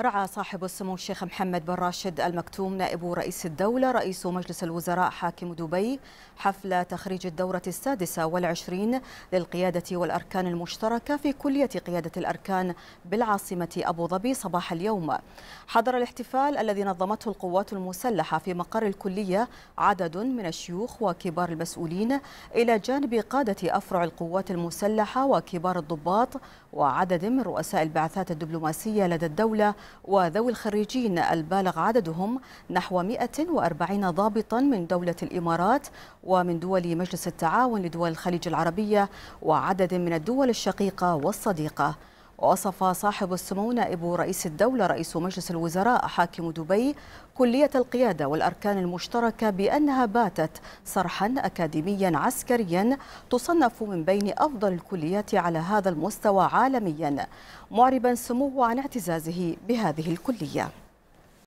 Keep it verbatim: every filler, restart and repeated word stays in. رعى صاحب السمو الشيخ محمد بن راشد المكتوم نائب رئيس الدولة رئيس مجلس الوزراء حاكم دبي حفل تخريج الدورة السادسة والعشرين للقيادة والأركان المشتركة في كلية قيادة الأركان بالعاصمة أبوظبي صباح اليوم. حضر الاحتفال الذي نظمته القوات المسلحة في مقر الكلية عدد من الشيوخ وكبار المسؤولين إلى جانب قادة أفرع القوات المسلحة وكبار الضباط وعدد من رؤساء البعثات الدبلوماسية لدى الدولة وذوي الخريجين البالغ عددهم نحو مئة وأربعين ضابطا من دولة الإمارات ومن دول مجلس التعاون لدول الخليج العربية وعدد من الدول الشقيقة والصديقة. وصف صاحب السمو نائب رئيس الدولة رئيس مجلس الوزراء حاكم دبي كلية القيادة والأركان المشتركة بأنها باتت صرحا أكاديميا عسكريا تصنف من بين أفضل الكليات على هذا المستوى عالميا، معربا سموه عن اعتزازه بهذه الكلية.